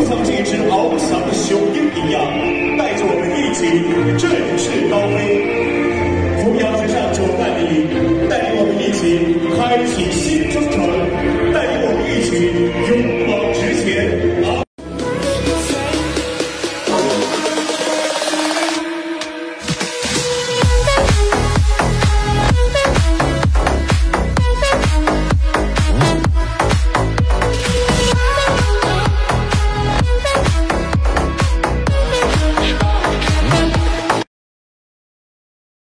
就像这只翱翔的雄鹰一样，带着我们一起振翅高飞。扶摇直上九万里，带领我们一起开启新征程，带领我们一起。